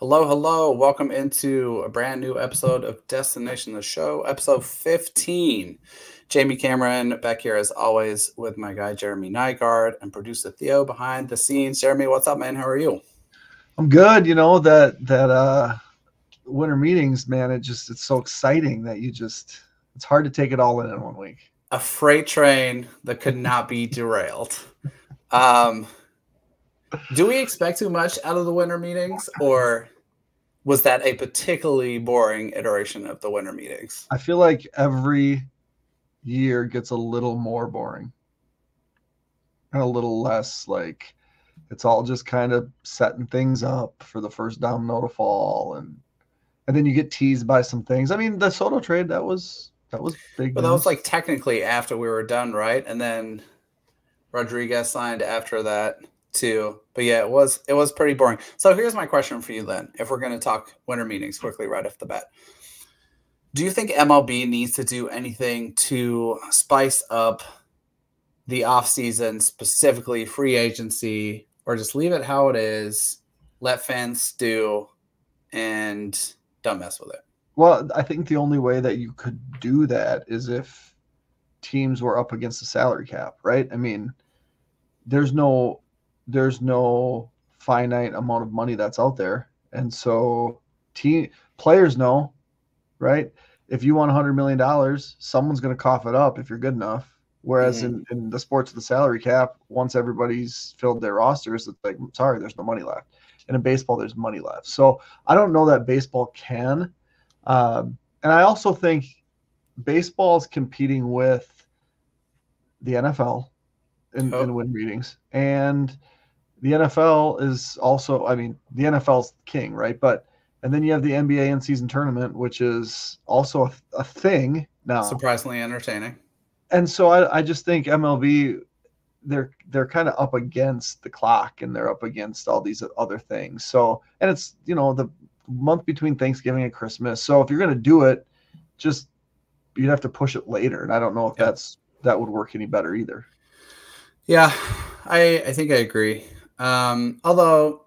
Hello, hello. Welcome into a brand new episode of Destination: The Show, episode 15. Jamie Cameron back here as always with my guy Jeremy Nygaard and producer Theo behind the scenes. Jeremy, what's up, man? How are you? I'm good. You know, that winter meetings, man, it's so exciting that it's hard to take it all in one week. A freight train that could not be derailed. Do we expect too much out of the winter meetings, or was that a particularly boring iteration of the winter meetings? I feel like every year gets a little more boring and a little less, like it's all just kind of setting things up for the first domino to fall, and then you get teased by some things. I mean, the Soto trade, that was big. But that was like technically after we were done, right? And then Rodriguez signed after that too, but yeah, it was pretty boring. So here's my question for you then, if we're going to talk winter meetings quickly right off the bat. Do you think MLB needs to do anything to spice up the offseason, specifically free agency, or just leave it how it is, let fans stew, and don't mess with it? Well, I think the only way that you could do that is if teams were up against the salary cap, right? I mean, there's no finite amount of money that's out there. And so players know, right? If you want $100 million, someone's going to cough it up if you're good enough. Whereas in the sports of the salary cap, once everybody's filled their rosters, it's like, sorry, there's no money left. And in baseball, there's money left. So I don't know that baseball can. And I also think baseball's competing with the NFL in win meetings. And the NFL is also, I mean, the NFL's king, right? But, and then you have the NBA in-season tournament, which is also a thing now. Surprisingly entertaining. And so I just think MLB, they're kind of up against the clock, and they're up against all these other things. So, and it's, you know, the month between Thanksgiving and Christmas. So if you're going to do it, just, you'd have to push it later. And I don't know if that would work any better either. Yeah, I think I agree. Although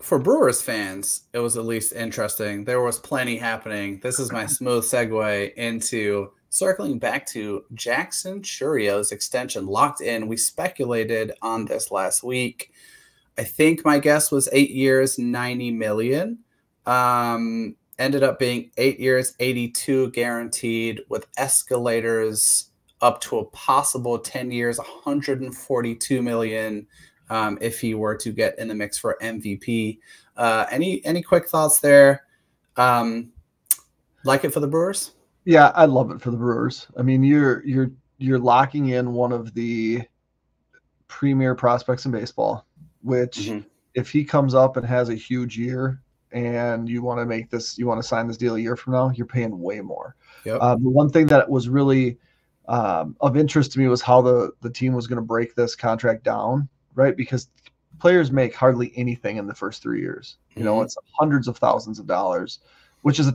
for Brewers fans, it was at least interesting. There was plenty happening. This is my smooth segue into circling back to Jackson Chourio's extension locked in. We speculated on this last week. I think my guess was 8 years, $90 million. Ended up being 8 years, $82 guaranteed with escalators up to a possible 10 years, $142 million if he were to get in the mix for MVP. Any quick thoughts there? Like it for the Brewers? Yeah, I love it for the Brewers. I mean, you're locking in one of the premier prospects in baseball, which if he comes up and has a huge year, and you want to sign this deal a year from now, you're paying way more. Yep. The one thing that was really of interest to me was how the team was going to break this contract down, right? Because players make hardly anything in the first 3 years. You know, it's hundreds of thousands of dollars, which is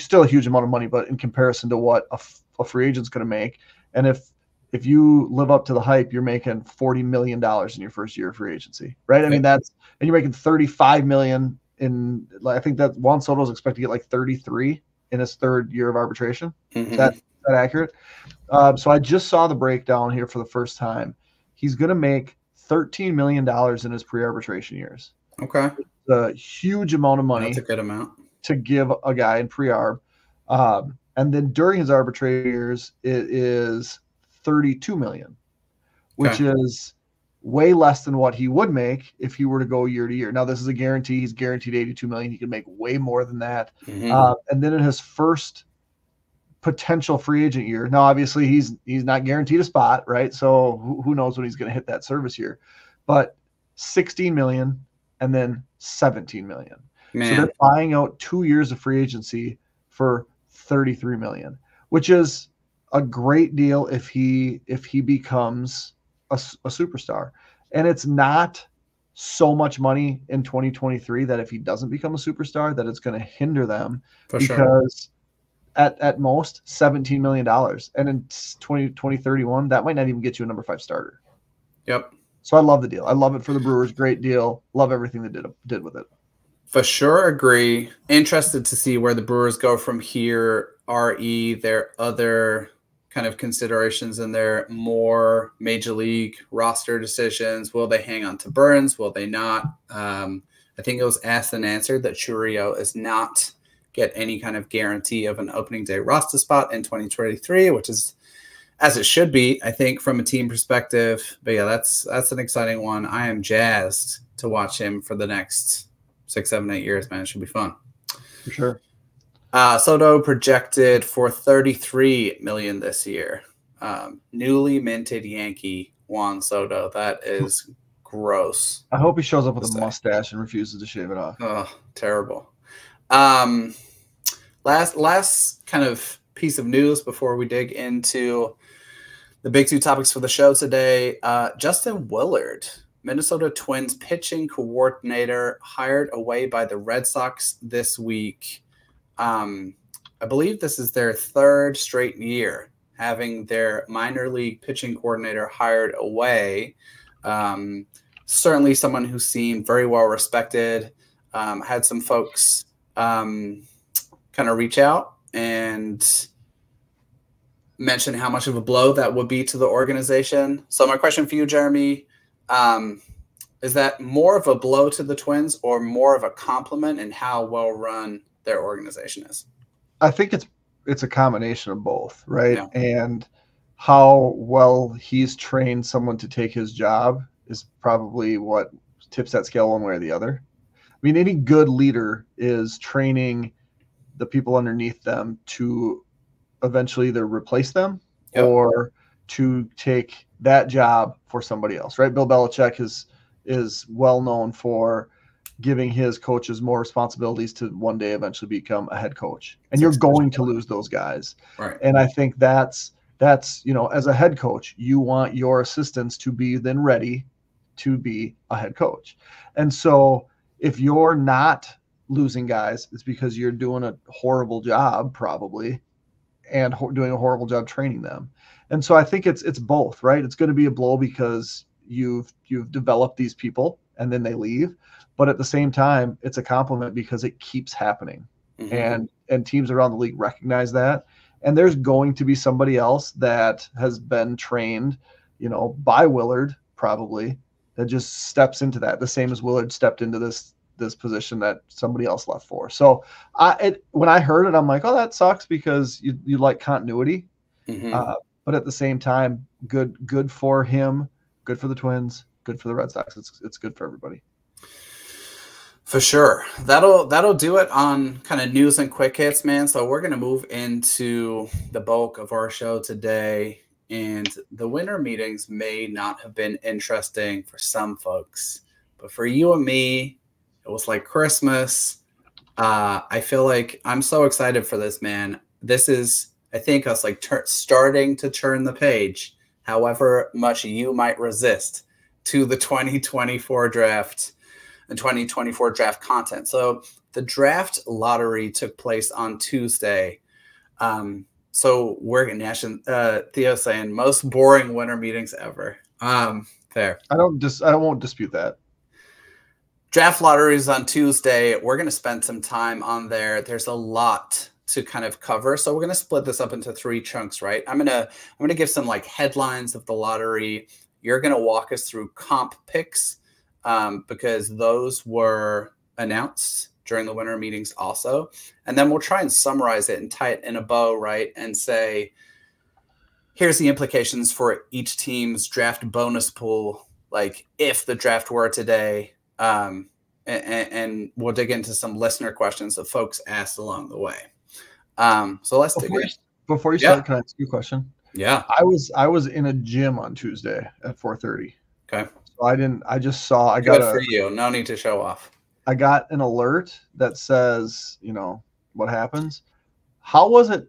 still a huge amount of money, but in comparison to what a free agent's going to make. And if you live up to the hype, you're making $40 million in your first year of free agency, right? I mean, and you're making $35 million in, like, I think that Juan Soto is expected to get like 33 in his third year of arbitration. Is that accurate? So I just saw the breakdown here for the first time. He's going to make $13 million in his pre-arbitration years. Okay. It's a huge amount of money. That's a good amount to give a guy in pre-arb. And then during his arbitration years, it is $32 million, which is way less than what he would make if he were to go year to year. Now, this is a guarantee. He's guaranteed $82 million. He can make way more than that. And then in his first potential free agent year. Now, obviously he's not guaranteed a spot, right? So who knows when he's going to hit that service year, but 16 million and then 17 million. Man. So they're buying out 2 years of free agency for 33 million, which is a great deal if he becomes a superstar. And it's not so much money in 2023 that if he doesn't become a superstar, that it's going to hinder them because at most $17 million. And in 2031, that might not even get you a number 5 starter. Yep. So I love the deal. I love it for the Brewers. Great deal. Love everything they did with it. For sure agree. Interested to see where the Brewers go from here, re their other kind of considerations in their more major league roster decisions. Will they hang on to Burns? Will they not? I think it was asked and answered that Chourio is not get any kind of guarantee of an opening day roster spot in 2023, which is as it should be, I think, from a team perspective. But yeah, that's an exciting one. I am jazzed to watch him for the next 6, 7, 8 years, man. It should be fun. For sure. Soto projected for $33 million this year. Newly minted Yankee Juan Soto. That is gross. I hope he shows up with a mustache and refuses to shave it off. Oh, terrible. Last kind of piece of news before we dig into the big two topics for the show today. Justin Willard, Minnesota Twins pitching coordinator, hired away by the Red Sox this week. I believe this is their third straight year having their minor league pitching coordinator hired away. Certainly someone who seemed very well respected. Had some folks kind of reach out and mention how much of a blow that would be to the organization. So my question for you, Jeremy, is that more of a blow to the Twins or more of a compliment in how well run their organization is? I think it's a combination of both, right? Yeah. And how well he's trained someone to take his job is probably what tips that scale one way or the other. I mean, any good leader is training the people underneath them to eventually either replace them or to take that job for somebody else, right? Bill Belichick is well known for giving his coaches more responsibilities to one day eventually become a head coach. And you're going to lose those guys. Right. And I think that's, you know, as a head coach, you want your assistants to be then ready to be a head coach. And so if you're not losing guys, it's because you're doing a horrible job probably and doing a horrible job training them. And so I think it's both, right? It's going to be a blow because you've developed these people and then they leave. But at the same time, it's a compliment because it keeps happening. Mm-hmm. And teams around the league recognize that. And there's going to be somebody else that has been trained, you know, by Willard probably, that just steps into that, the same as Willard stepped into this position that somebody else left for. So when I heard it, I'm like, oh, that sucks because you like continuity. Mm-hmm. But at the same time, good for him, good for the Twins, good for the Red Sox. It's good for everybody. For sure. That'll do it on kind of news and quick hits, man. So we're going to move into the bulk of our show today. And the winter meetings may not have been interesting for some folks, but for you and me, it was like Christmas. I feel like I'm so excited for this, man. This is, I think, us like starting to turn the page, however much you might resist, to the 2024 draft and 2024 draft content. So the draft lottery took place on Tuesday. So we're in Theo saying most boring winter meetings ever. There. I won't dispute that. Draft lottery is on Tuesday. We're going to spend some time on there. There's a lot to kind of cover. So we're going to split this up into 3 chunks, right? I'm going to give some like headlines of the lottery. You're going to walk us through comp picks because those were announced during the winter meetings also. And then we'll try and summarize it and tie it in a bow, right? And say, here's the implications for each team's draft bonus pool. Like if the draft were today, and we'll dig into some listener questions that folks asked along the way. So let's dig in. Before you start, can I ask you a question? Yeah. I was in a gym on Tuesday at 4:30. Okay. So I got good for you. No need to show off. I got an alert that says, you know, what happens. How was it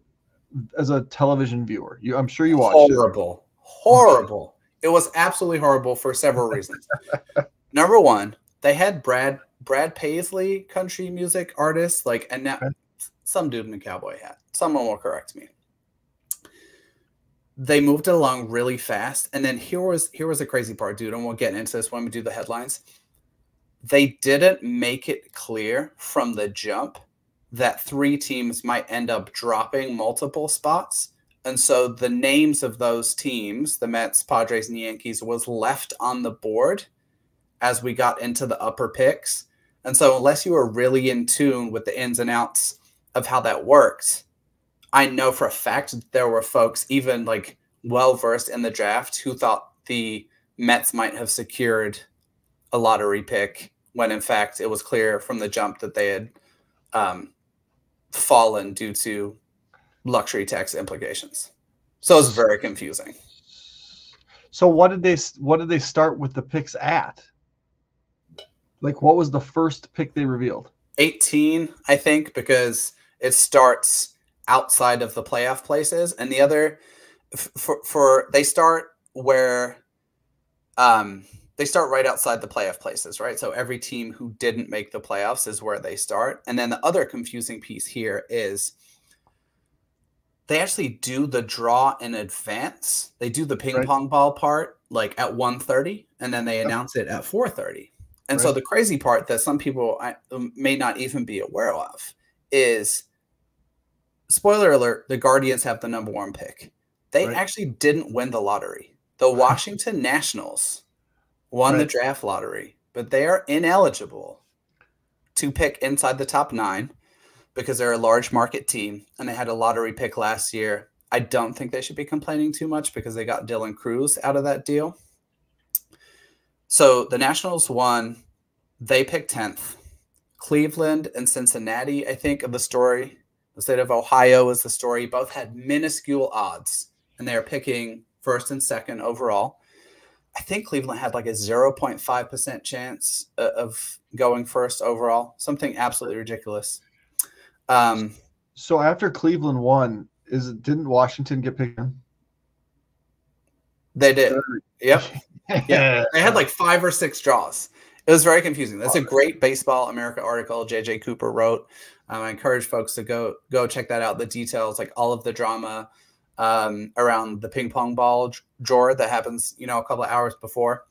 as a television viewer? I'm sure you watched Horrible. It. Horrible. It was absolutely horrible for several reasons. Number one, they had Brad Paisley, country music artist, like, and now some dude in a cowboy hat. Someone will correct me. They moved it along really fast. And then here was the crazy part, dude, and we'll get into this when we do the headlines. they didn't make it clear from the jump that three teams might end up dropping multiple spots. And so the names of those teams, the Mets, Padres, and Yankees, was left on the board as we got into the upper picks. And so unless you were really in tune with the ins and outs of how that works, I know for a fact that there were folks even like well-versed in the draft who thought the Mets might have secured a lottery pick when in fact it was clear from the jump that they had fallen due to luxury tax implications. So it's very confusing. So what did they start with the picks at? Like, what was the first pick they revealed? 18, I think, because it starts outside of the playoff places, and the other they start where they start right outside the playoff places, right? So every team who didn't make the playoffs is where they start. And then the other confusing piece here is they actually do the draw in advance. They do the ping pong ball part like at 1:30, and then they announce it at 4:30. And so the crazy part that some people may not even be aware of is, spoiler alert, the Guardians have the #1 pick. They actually didn't win the lottery. The Washington Nationals won the draft lottery, but they are ineligible to pick inside the top 9 because they're a large market team and they had a lottery pick last year. I don't think they should be complaining too much because they got Dylan Cruz out of that deal. So the Nationals won. They picked 10th. Cleveland and Cincinnati, I think, of the story. The state of Ohio is the story. Both had minuscule odds, and they are picking 1st and 2nd overall. I think Cleveland had like a 0.5% chance of going 1st overall. Something absolutely ridiculous. So after Cleveland won, didn't Washington get picked? They did. Yep. Yeah. They had like 5 or 6 draws. It was very confusing. That's a great Baseball America article JJ Cooper wrote. I encourage folks to go check that out. The details, like all of the drama around the ping pong ball drawer that happens, you know, a couple of hours before.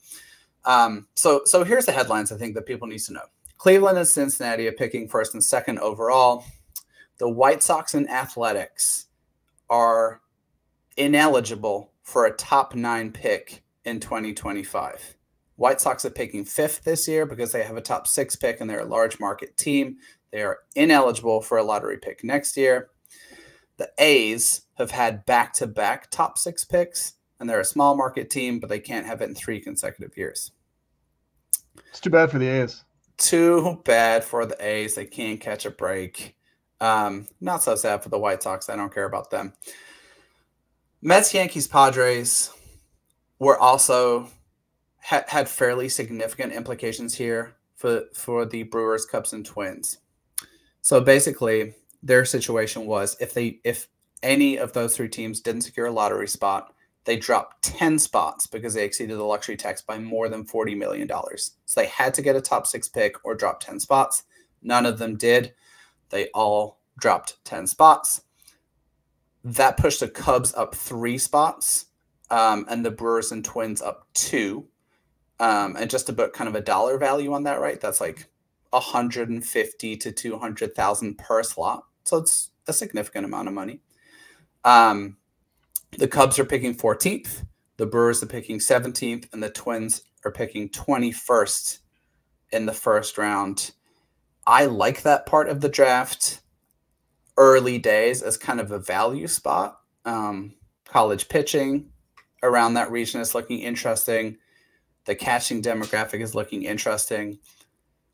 So here's the headlines I think that people need to know. Cleveland and Cincinnati are picking 1st and 2nd overall. The White Sox and Athletics are ineligible for a top 9 pick in 2025. White Sox are picking 5th this year because they have a top 6 pick and they're a large market team. They are ineligible for a lottery pick next year. The A's have had back-to-back top 6 picks, and they're a small market team, but they can't have it in 3 consecutive years. It's too bad for the A's. Too bad for the A's. They can't catch a break. Not so sad for the White Sox. I don't care about them. Mets, Yankees, Padres were also had fairly significant implications here for the Brewers, Cubs, and Twins. So basically, their situation was if any of those 3 teams didn't secure a lottery spot, they dropped 10 spots because they exceeded the luxury tax by more than $40 million. So they had to get a top 6 pick or drop 10 spots. None of them did. They all dropped 10 spots. That pushed the Cubs up 3 spots and the Brewers and Twins up 2. And just to put kind of a dollar value on that, right? That's like $150,000 to $200,000 per slot. So it's a significant amount of money. The Cubs are picking 14th, the Brewers are picking 17th, and the Twins are picking 21st in the first round. I like that part of the draft early days as kind of a value spot. College pitching around that region is looking interesting. The catching demographic is looking interesting.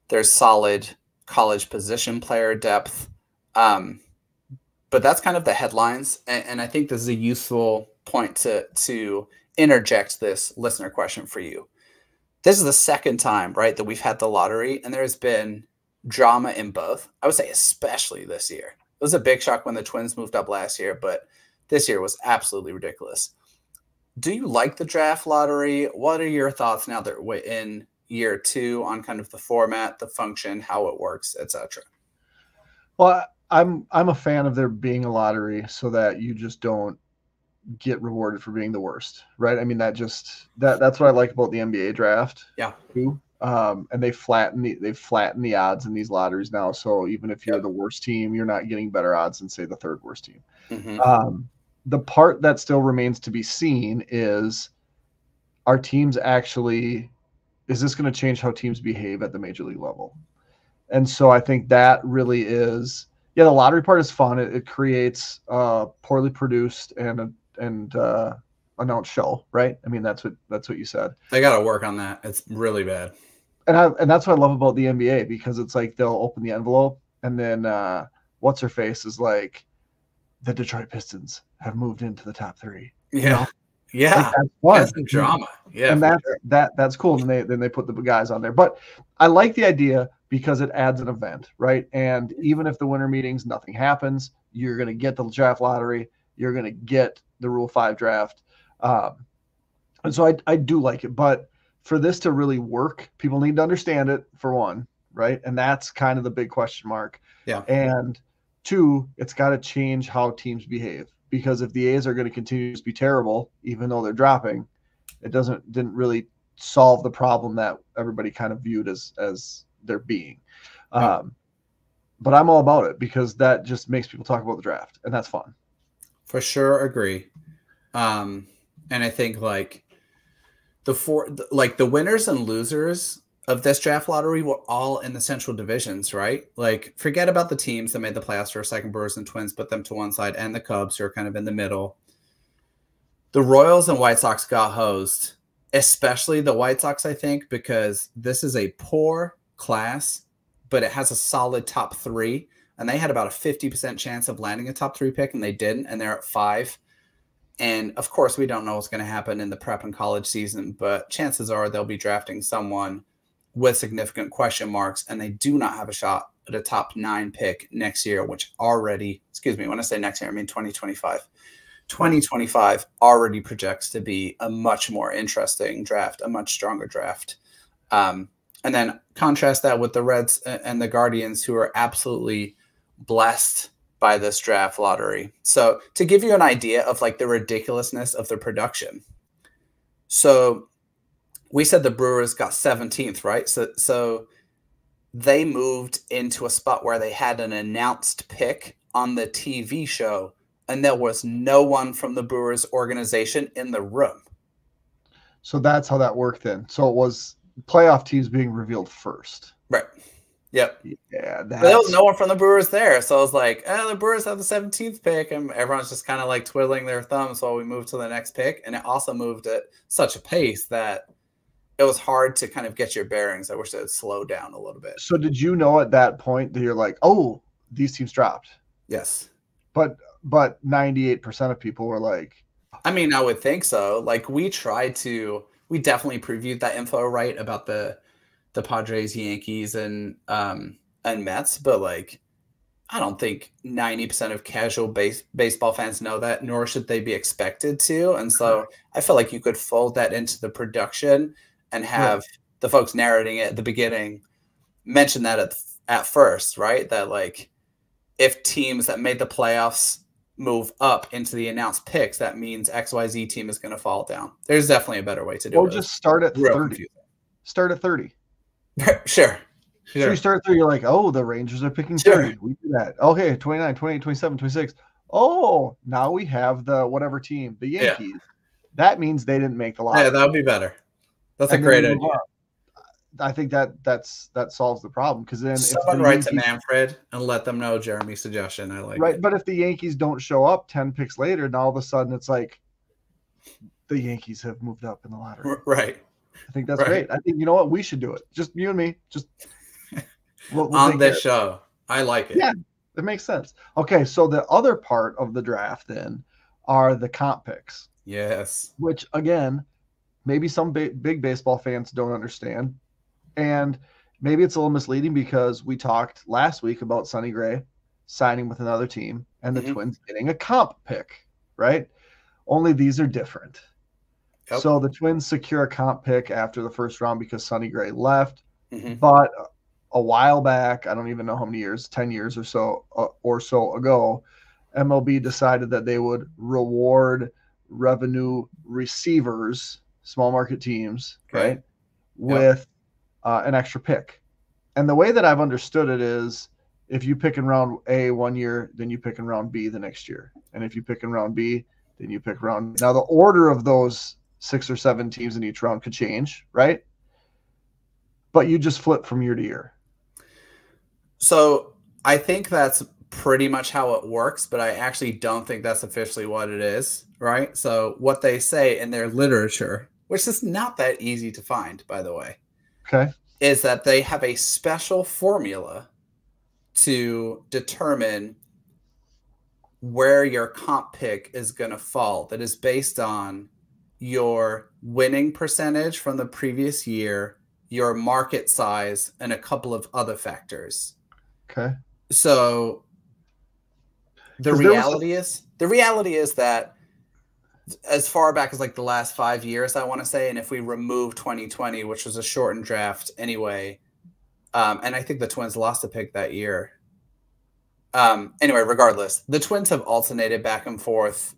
There's solid college position player depth. But that's kind of the headlines, and I think this is a useful point to interject this listener question for you. This is the second time, right, that we've had the lottery, and there has been drama in both. I would say especially this year. It was a big shock when the Twins moved up last year, but this year was absolutely ridiculous. Do you like the draft lottery? What are your thoughts now that we're in year 2 on kind of the format, the function, how it works, etc.? Well, I'm a fan of there being a lottery so that you just don't get rewarded for being the worst, right? I mean, that's what I like about the NBA draft. Yeah. Too. And they've flattened the odds in these lotteries now. So even if you're the worst team, you're not getting better odds than, say, the third worst team. Mm-hmm. The part that still remains to be seen is, are teams actually, is this going to change how teams behave at the major league level? And so I think that really is, the lottery part is fun. It creates poorly produced and announced show, right? I mean, that's what you said. They got to work on that. It's really bad. And that's what I love about the NBA, because it's like they'll open the envelope and then what's her face is like, the Detroit Pistons have moved into the top three. Yeah. You know? Yeah. Like, that's the drama. Yeah. And that's cool. And then they put the guys on there, but I like the idea because it adds an event, right? And even if the winter meetings, nothing happens, you're going to get the draft lottery. You're going to get the Rule 5 draft. And so I do like it, but for this to really work, people need to understand it, for one. Right. And that's kind of the big question mark. Yeah. And two, it's got to change how teams behave. Because if the A's are going to continue to be terrible, even though they're dropping, it didn't really solve the problem that everybody kind of viewed as their being. But I'm all about it because that just makes people talk about the draft, and that's fun. For sure, agree. And I think like the winners and losers of this draft lottery were all in the central divisions, right? Like, forget about the teams that made the playoffs for a second, Brewers and Twins, put them to one side, and the Cubs, who are kind of in the middle. The Royals and White Sox got hosed, especially the White Sox, I think, because this is a poor class, but it has a solid top three, and they had about a 50% chance of landing a top three pick, and they didn't, and they're at 5. And, of course, we don't know what's going to happen in the prep and college season, but chances are they'll be drafting someone with significant question marks, and they do not have a shot at a top 9 pick next year, which already, excuse me, when I say next year, I mean 2025. 2025 already projects to be a much more interesting draft, a much stronger draft. And then contrast that with the Reds and the Guardians, who are absolutely blessed by this draft lottery. So to give you an idea of like the ridiculousness of the production. So we said the Brewers got 17th, right? So they moved into a spot where they had an announced pick on the TV show, and there was no one from the Brewers organization in the room. So that's how that worked then. So it was playoff teams being revealed first. Right. Yep. Yeah. There was no one from the Brewers there. So I was like, oh, the Brewers have the 17th pick. And everyone's just kind of like twiddling their thumbs while we moved to the next pick. And it also moved at such a pace that it was hard to kind of get your bearings. I wish it would slow down a little bit. So did you know at that point that you're like, oh, these teams dropped? Yes. But 98% of people were like, I mean, I would think so. Like we definitely previewed that info, right, about the Padres, Yankees, and Mets. But like, I don't think 90% of casual baseball fans know that, nor should they be expected to. And so I feel like you could fold that into the production and have the folks narrating it at the beginning mention that at first, right? That like, if teams that made the playoffs move up into the announced picks, that means XYZ team is going to fall down. There's definitely a better way to do it. Or just start at 30. Start at 30. Sure. So you start there, you're like, oh, the Rangers are picking 30. We do that. Okay, 29, 28, 27, 26. Oh, now we have the whatever team, the Yankees. Yeah. That means they didn't make the lottery. Yeah, that would be better. That's a great idea. I think that solves the problem, because then someone writes to Manfred and let them know Jeremy's suggestion. I like it. But if the Yankees don't show up 10 picks later, now all of a sudden it's like the Yankees have moved up in the lottery. Right. I think that's great. I think, you know what, we should do it. Just you and me. Just we'll on this show. I like it. Yeah, it makes sense. Okay, so the other part of the draft then are the comp picks. Yes. Which, again, maybe some big baseball fans don't understand. And maybe it's a little misleading, because we talked last week about Sonny Gray signing with another team and the Twins getting a comp pick, right? Only these are different. Yep. So the Twins secure a comp pick after the first round because Sonny Gray left. Mm-hmm. But a while back, I don't even know how many years, 10 years or so ago, MLB decided that they would reward revenue receivers, small market teams, with an extra pick. And the way that I've understood it is, if you pick in round A one year, then you pick in round B the next year. And if you pick in round B, then you pick round. Now, the order of those 6 or 7 teams in each round could change, right? But you just flip from year to year. So I think that's pretty much how it works, but I actually don't think that's officially what it is, right? So what they say in their literature, which is not that easy to find, by the way, okay, is that they have a special formula to determine where your comp pick is going to fall. That is based on your winning percentage from the previous year, your market size, and a couple of other factors. Okay. So the reality is that as far back as like the last 5 years, I want to say, and if we remove 2020, which was a shortened draft anyway, and I think the Twins lost a pick that year. Anyway, regardless, the Twins have alternated back and forth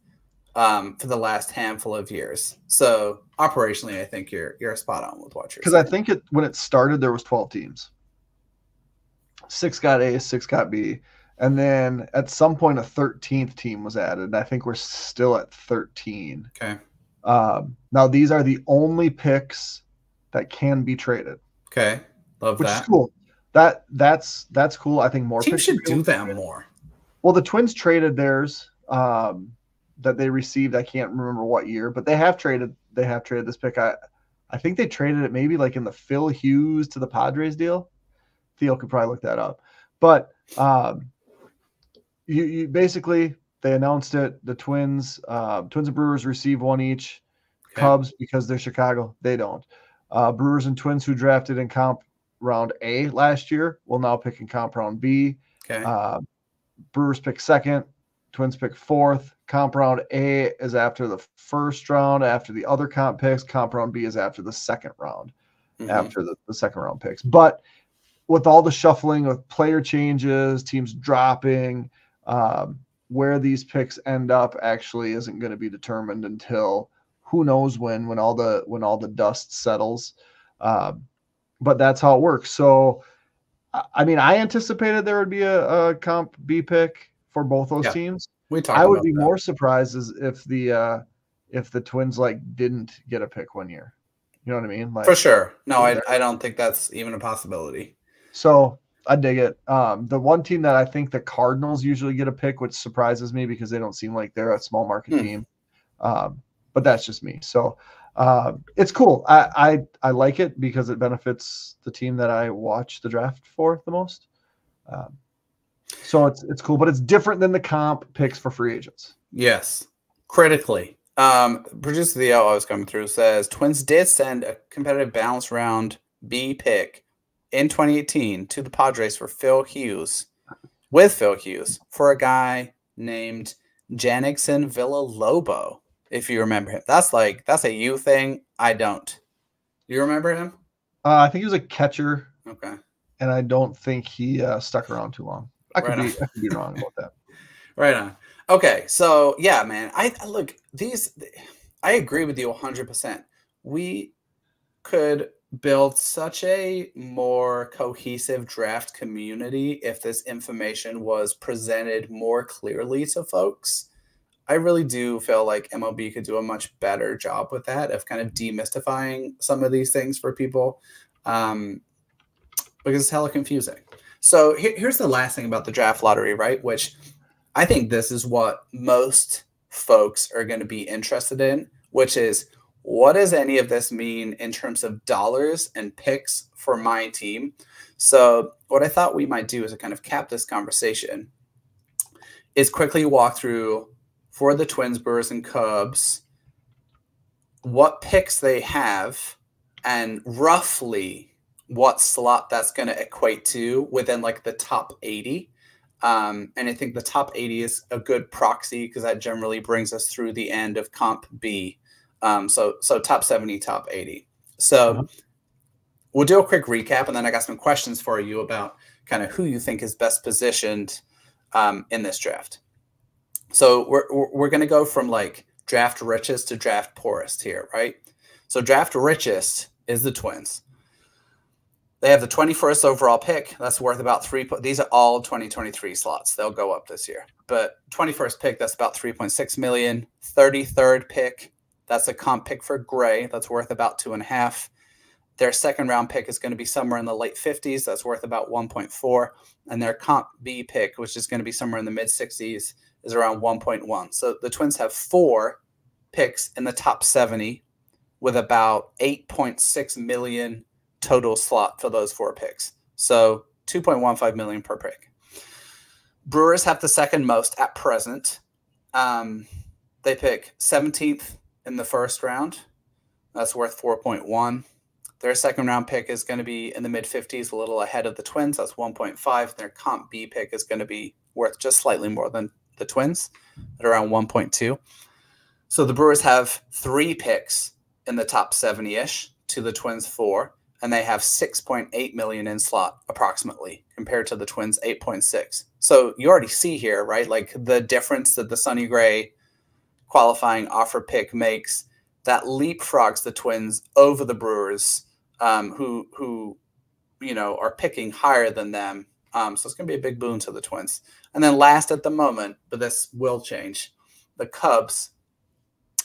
for the last handful of years. So operationally, I think you're spot on with what you're saying. Because I think when it started, there was 12 teams. 6 got A, 6 got B. And then at some point, a 13th team was added. And I think we're still at 13. Okay. Now, these are the only picks that can be traded. Okay. Love that. Which is cool. That's cool. I think more teams should do that more. Well, the Twins traded theirs that they received. I can't remember what year, but they have traded. They have traded this pick. I think they traded it maybe like in the Phil Hughes to the Padres deal. Theo could probably look that up. But you basically, they announced it. The Twins, Twins and Brewers receive one each. Okay. Cubs, because they're Chicago, they don't. Brewers and Twins, who drafted in comp round A last year, will now pick in comp round B. Okay. Brewers pick 2nd, Twins pick 4th. Comp round A is after the 1st round, after the other comp picks. Comp round B is after the 2nd round, after the 2nd round picks. But with all the shuffling of player changes, teams dropping, where these picks end up actually isn't going to be determined until who knows when all the dust settles. But that's how it works. So, I mean, I anticipated there would be a comp B pick for both those teams. I would be more surprised as if the Twins like didn't get a pick one year. You know what I mean? Like, for sure. No, I don't think that's even a possibility. So I dig it. The one team that I think the Cardinals usually get a pick, which surprises me because they don't seem like they're a small market team. But that's just me. So. It's cool. I like it because it benefits the team that I watch the draft for the most. So it's cool, but it's different than the comp picks for free agents. Yes, critically. Producer Theo, I was coming through, says Twins did send a competitive balance round B pick in 2018 to the Padres for Phil Hughes for a guy named Janickson Villalobo. If you remember him, that's a you thing. I don't. Do you remember him? I think he was a catcher. Okay. And I don't think he stuck around too long. I could be wrong about that. Right on. Okay. So yeah, man, I agree with you 100%. We could build such a more cohesive draft community if this information was presented more clearly to folks. I really do feel like MLB could do a much better job with that, of kind of demystifying some of these things for people, because it's hella confusing. So here's the last thing about the draft lottery, right? Which I think this is what most folks are going to be interested in, which is, what does any of this mean in terms of dollars and picks for my team? So what I thought we might do is to kind of cap this conversation is quickly walk through, for the Twins, Brewers, and Cubs, what picks they have and roughly what slot that's going to equate to within like the top 80. And I think the top 80 is a good proxy because that generally brings us through the end of comp B. So top 70, top 80. So we'll do a quick recap, and then I got some questions for you about kind of who you think is best positioned in this draft. So we're going to go from like draft richest to draft poorest here, right? So draft richest is the Twins. They have the 21st overall pick. That's worth about these are all 2023 slots. They'll go up this year. But 21st pick, that's about 3.6 million. 33rd pick, that's a comp pick for Gray. That's worth about 2.5. Their second round pick is going to be somewhere in the late 50s. That's worth about 1.4. And their comp B pick, which is going to be somewhere in the mid 60s, is around 1.1. So the Twins have 4 picks in the top 70 with about 8.6 million total slot for those 4 picks. So 2.15 million per pick. Brewers have the second most at present. They pick 17th in the first round. That's worth 4.1. Their second round pick is going to be in the mid 50s, a little ahead of the Twins. That's 1.5. Their comp B pick is going to be worth just slightly more than the Twins at around 1.2. So the Brewers have 3 picks in the top 70-ish to the Twins 4, and they have 6.8 million in slot approximately compared to the Twins 8.6. So you already see here, right? Like the difference that the Sonny Gray qualifying offer pick makes, that leapfrogs the Twins over the Brewers, who you know, are picking higher than them. So it's going to be a big boon to the Twins. And then last at the moment, but this will change, the Cubs.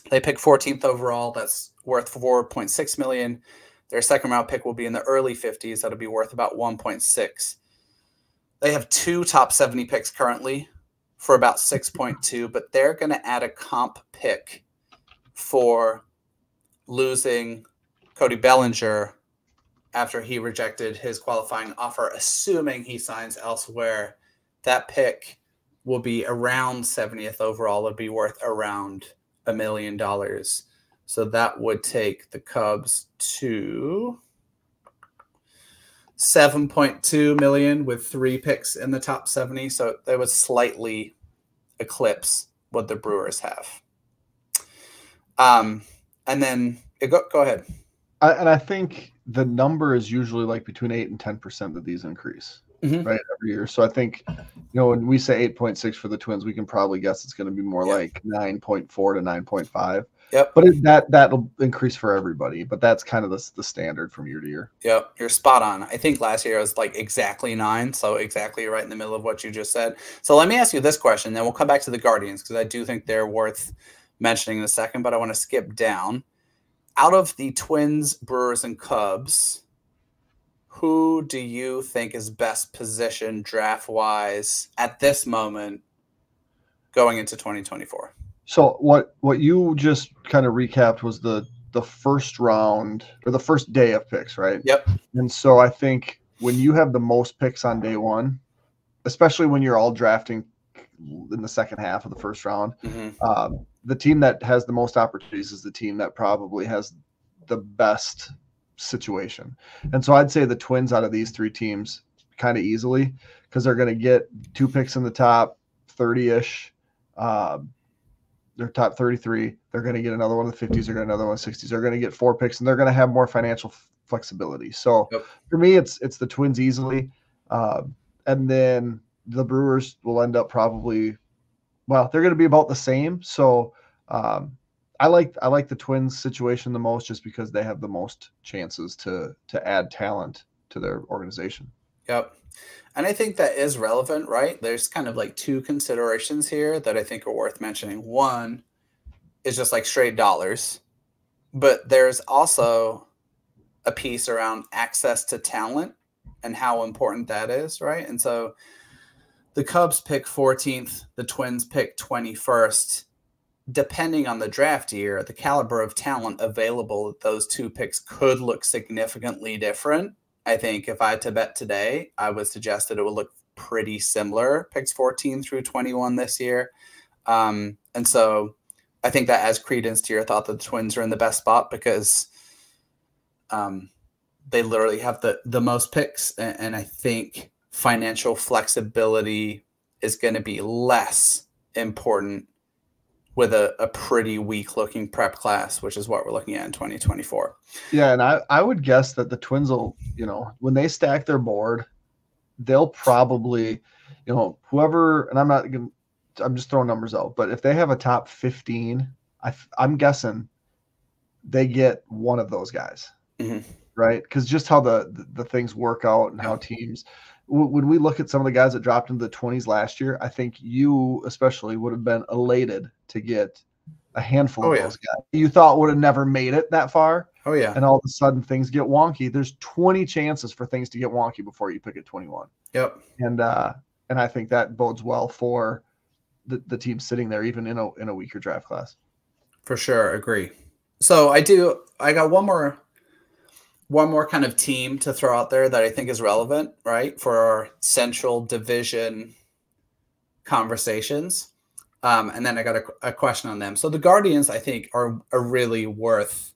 They pick 14th overall. That's worth 4.6 million. Their second round pick will be in the early 50s. That'll be worth about 1.6. They have 2 top 70 picks currently for about 6.2, but they're going to add a comp pick for losing Cody Bellinger after he rejected his qualifying offer, assuming he signs elsewhere. That pick will be around 70th overall. It'll be worth around $1 million. So that would take the Cubs to 7.2 million with 3 picks in the top 70. So they would slightly eclipse what the Brewers have. And then go ahead. And I think the number is usually like between 8% and 10% that these increase, right, every year. So I think, you know, when we say 8.6 for the Twins, we can probably guess it's going to be more like 9.4 to 9.5. Yep. But that'll increase for everybody. But that's kind of the standard from year to year. Yep, you're spot on. I think last year it was like exactly 9, so exactly right in the middle of what you just said. So let me ask you this question, then we'll come back to the Guardians because I do think they're worth mentioning in a second, but I want to skip down. Out of the Twins, Brewers, and Cubs, who do you think is best positioned draft-wise at this moment going into 2024? So what you just kind of recapped was the first round or the first day of picks, right? Yep. And so I think when you have the most picks on day one, especially when you're all drafting in the second half of the first round, the team that has the most opportunities is the team that probably has the best situation. And so I'd say the Twins out of these 3 teams kind of easily, because they're going to get 2 picks in the top 30-ish. Their top 33, they're going to get another one in the 50s, they're going to get another one in the 60s, they're going to get 4 picks, and they're going to have more financial flexibility. So for me, it's the Twins easily. And then the Brewers will end up probably, well, they're going to be about the same. So I like the Twins situation the most just because they have the most chances to add talent to their organization. Yep. And I think that is relevant, right? There's kind of like 2 considerations here that I think are worth mentioning. One is just like straight dollars, but there's also a piece around access to talent and how important that is, right? And so the Cubs pick 14th, the Twins pick 21st. Depending on the draft year, the caliber of talent available at those 2 picks could look significantly different. I think if I had to bet today, I would suggest that it would look pretty similar, picks 14 through 21 this year. And so I think that adds credence to your thought that the Twins are in the best spot because they literally have the most picks. And I think financial flexibility is going to be less important with a pretty weak-looking prep class, which is what we're looking at in 2024. Yeah, and I would guess that the Twins will, you know, when they stack their board, they'll probably, you know, whoever, and I'm just throwing numbers out, but if they have a top 15, I'm guessing they get one of those guys, right? Because just how the things work out and how teams – when we look at some of the guys that dropped into the 20s last year, I think you especially would have been elated to get a handful of those guys you thought would have never made it that far. Oh, yeah. And all of a sudden things get wonky. There's 20 chances for things to get wonky before you pick at 21. Yep. And I think that bodes well for the team sitting there even in a weaker draft class. For sure. Agree. So I got one more kind of team to throw out there that I think is relevant, right, for our central division conversations. And then I got a question on them. So the Guardians, I think, are really worth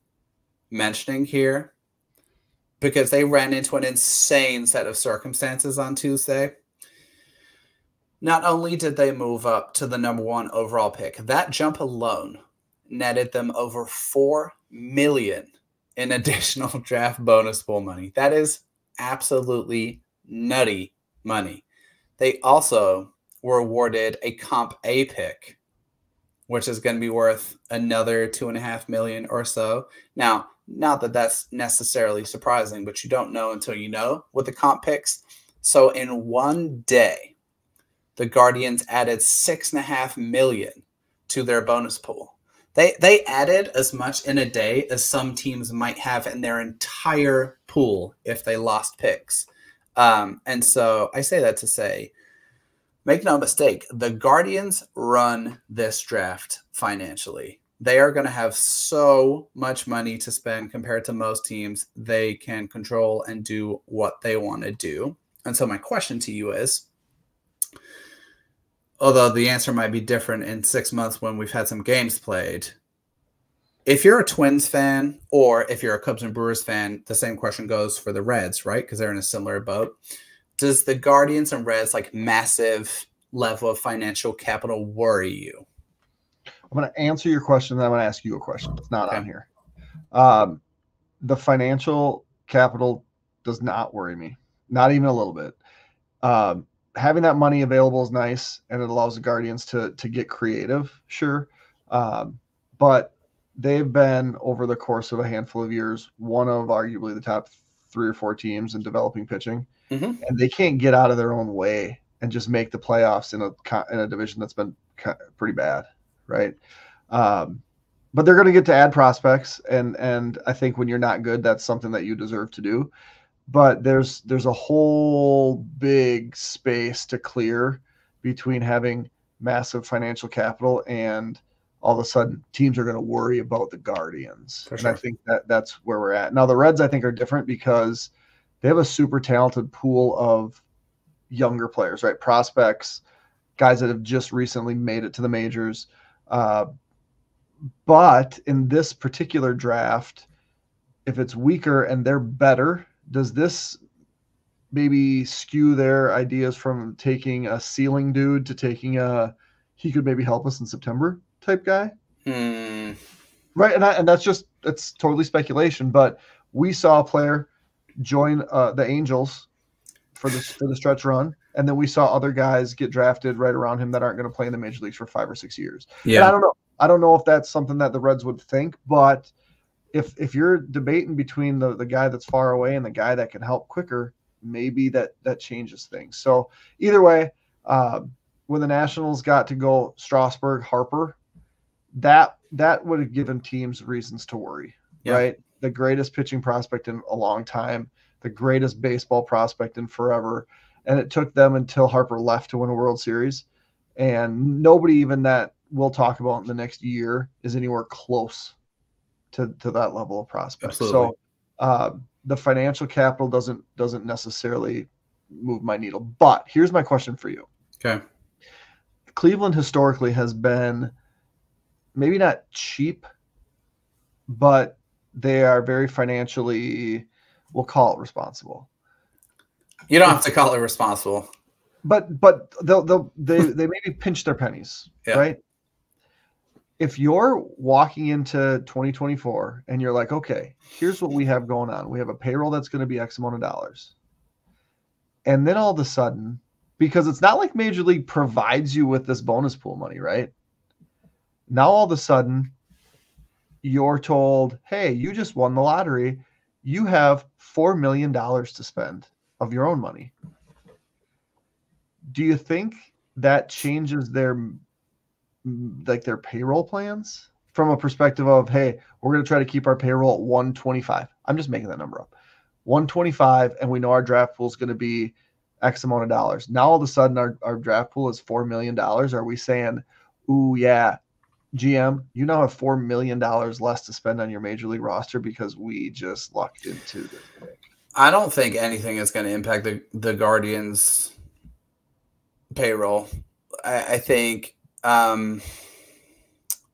mentioning here because they ran into an insane set of circumstances on Tuesday. Not only did they move up to the #1 overall pick, that jump alone netted them over $4 million in additional draft bonus pool money. That is absolutely nutty money. They also were awarded a Comp A pick, which is going to be worth another $2.5 million or so. Now, not that that's necessarily surprising, but you don't know until you know with the comp picks. So in one day, the Guardians added $6.5 million to their bonus pool. They added as much in a day as some teams might have in their entire pool if they lost picks. And so I say that to say, make no mistake, the Guardians run this draft financially. They are going to have so much money to spend compared to most teams. They can control and do what they want to do. And so my question to you is, although the answer might be different in 6 months when we've had some games played, if you're a Twins fan or if you're a Cubs and Brewers fan, the same question goes for the Reds, right? Because they're in a similar boat. Does the Guardians and Reds, like, massive level of financial capital worry you? I'm going to answer your question, then I'm going to ask you a question. It's not on here. The financial capital does not worry me, not even a little bit. Having that money available is nice, and it allows the Guardians to get creative, sure. But they've been, over the course of a handful of years, one of arguably the top 3 or 4 teams in developing pitching. Mm-hmm. And they can't get out of their own way and just make the playoffs in a division that's been pretty bad, right? But they're going to get to add prospects, and I think when you're not good, that's something that you deserve to do. But there's a whole big space to clear between having massive financial capital and all of a sudden teams are going to worry about the Guardians. For sure. And I think that's where we're at. Now, the Reds, I think, are different because they have a super talented pool of younger players, right? Prospects, guys that have just recently made it to the majors. But in this particular draft, if it's weaker and they're better, does this maybe skew their ideas from taking a ceiling dude to taking a he could maybe help us in September type guy? Mm. Right, and that's just – it's totally speculation, but we saw a player – join the Angels for the stretch run, and then we saw other guys get drafted right around him that aren't going to play in the major leagues for 5 or 6 years. Yeah, and I don't know if that's something that the Reds would think, but if you're debating between the guy that's far away and the guy that can help quicker, maybe that changes things. So either way, when the Nationals got to go Strasburg, Harper, that would have given teams reasons to worry, right? The greatest pitching prospect in a long time, the greatest baseball prospect in forever. And it took them until Harper left to win a World Series. And nobody even that we'll talk about in the next year is anywhere close to that level of prospect. Absolutely. So the financial capital doesn't necessarily move my needle. But here's my question for you. Okay. Cleveland historically has been maybe not cheap, but they are very financially, we'll call it responsible. You don't have to call it responsible, but they maybe pinch their pennies, right? If you're walking into 2024 and you're like, okay, here's what we have going on. We have a payroll that's going to be X amount of dollars. And then all of a sudden, because it's not like Major League provides you with this bonus pool money, right? Now all of a sudden, you're told, hey, you just won the lottery. you have $4 million to spend of your own money. Do you think that changes their payroll plans from a perspective of, hey, we're going to try to keep our payroll at 125? I'm just making that number up. 125, and we know our draft pool is going to be X amount of dollars. Now all of a sudden our draft pool is $4 million. Are we saying, ooh, yeah, GM, you now have $4 million less to spend on your major league roster because we just lucked into this thing? I don't think anything is going to impact the Guardians' payroll. I think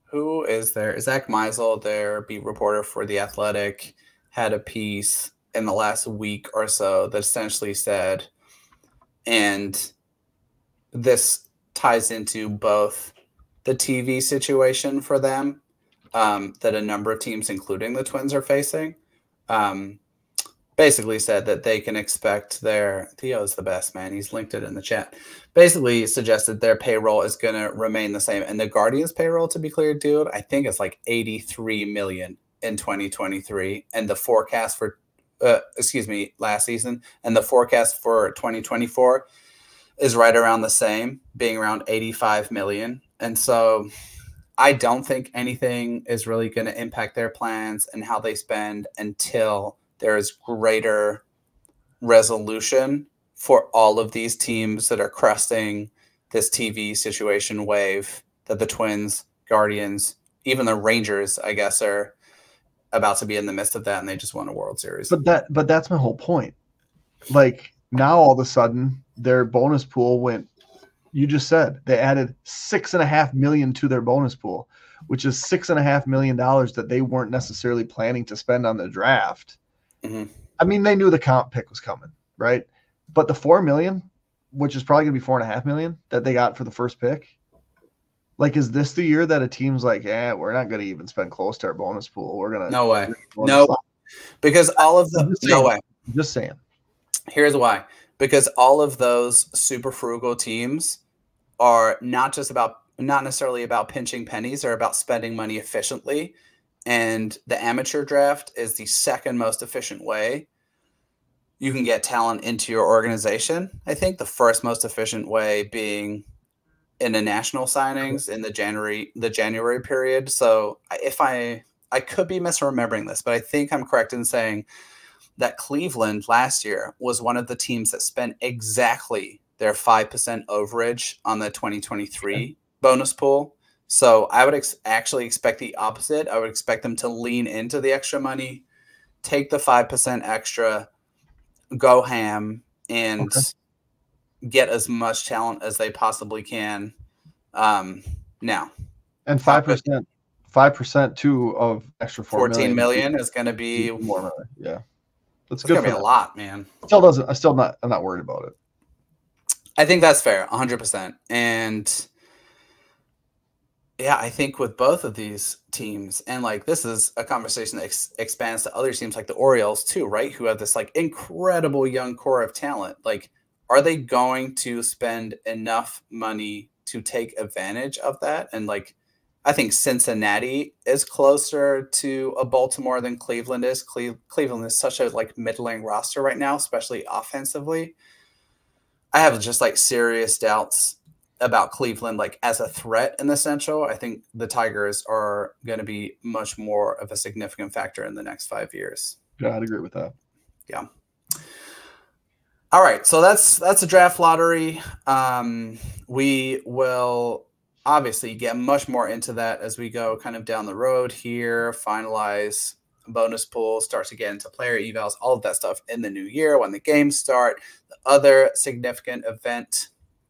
who is there? Zach Meisel, their beat reporter for The Athletic, had a piece in the last week or so that essentially said, and this ties into both the TV situation for them that a number of teams, including the Twins, are facing, basically said that they can expect their — Theo's the best, man. He's linked it in the chat — basically suggested their payroll is going to remain the same. And the Guardians payroll, to be clear, dude, I think it's like $83 million in 2023. And the forecast for, last season, and the forecast for 2024 is right around the same, being around $85 million. And so I don't think anything is really going to impact their plans and how they spend until there is greater resolution for all of these teams that are cresting this TV situation wave that the Twins, Guardians, even the Rangers, I guess, are about to be in the midst of that, and they just won a World Series. But that's my whole point. Like, now all of a sudden their bonus pool went — you just said they added $6.5 million to their bonus pool, which is $6.5 million that they weren't necessarily planning to spend on the draft. Mm-hmm. I mean, they knew the comp pick was coming, right? But the $4 million, which is probably gonna be $4.5 million that they got for the first pick, like, is this the year that a team's like, yeah, we're not gonna even spend close to our bonus pool? We're gonna — no way, no way. Because all of them — no way. I'm just saying. Here's why. Because all of those super frugal teams are not necessarily about pinching pennies, they're about spending money efficiently. And the amateur draft is the second most efficient way you can get talent into your organization. I think the first most efficient way being in the national signings in the January period. So if I could be misremembering this, but I think I'm correct in saying that Cleveland last year was one of the teams that spent exactly their 5% overage on the 2023 bonus pool. So I would actually expect the opposite. I would expect them to lean into the extra money, take the 5% extra, go ham, and get as much talent as they possibly can now. And 5% too of extra $14 million is going to be more. Yeah. That's good. It's gonna be a lot, man. I'm not worried about it. I think that's fair, 100%. And yeah, I think with both of these teams, and like, this is a conversation that expands to other teams like the Orioles too, right? Who have this like incredible young core of talent. Like, are they going to spend enough money to take advantage of that? And like, I think Cincinnati is closer to a Baltimore than Cleveland is. Cleveland is such a like middling roster right now, especially offensively. I have just like serious doubts about Cleveland, like as a threat in the Central. I think the Tigers are going to be much more of a significant factor in the next 5 years. Yeah, I'd agree with that. Yeah. All right. So that's a draft lottery. We will obviously get much more into that as we go kind of down the road here, finalize bonus pool, start to get into player evals, all of that stuff in the new year when the games start. The other significant event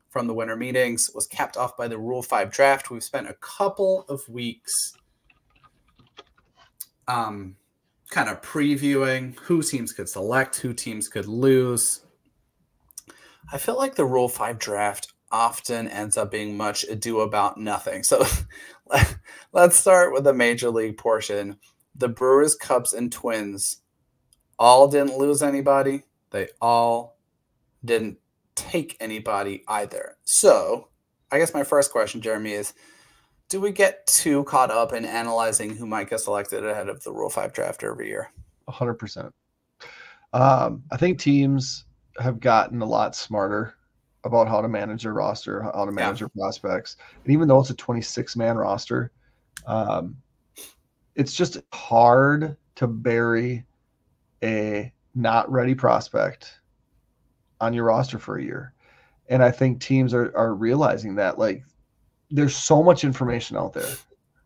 from the winter meetings was capped off by the Rule 5 draft. We've spent a couple of weeks kind of previewing who teams could select, who teams could lose. I feel like the Rule 5 draft often ends up being much ado about nothing. So let's start with the major league portion. The Brewers, Cubs, and Twins all didn't lose anybody. They all didn't take anybody either. So I guess my first question, Jeremy, is do we get too caught up in analyzing who might get selected ahead of the Rule 5 draft every year? 100%. I think teams have gotten a lot smarter about how to manage their roster, how to manage their prospects. And even though it's a 26-man roster, it's just hard to bury a not ready prospect on your roster for a year. And I think teams are realizing that, like, there's so much information out there,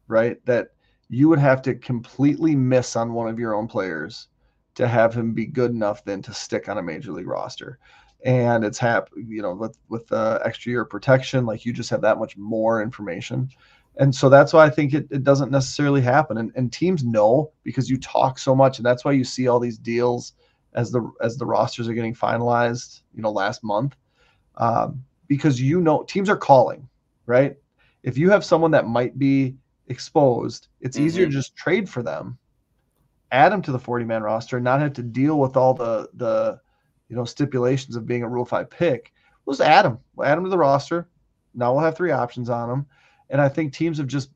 right, that you would have to completely miss on one of your own players to have him be good enough then to stick on a major league roster. And it's with extra year protection, like, you just have that much more information. And so that's why I think it doesn't necessarily happen. And teams know, because you talk so much, and that's why you see all these deals as the rosters are getting finalized, last month, because, teams are calling, right? If you have someone that might be exposed, it's easier to just trade for them, add them to the 40-man roster, and not have to deal with all the stipulations of being a Rule 5 pick. We'll just add them. We'll add them to the roster. Now we'll have three options on them. And I think teams have just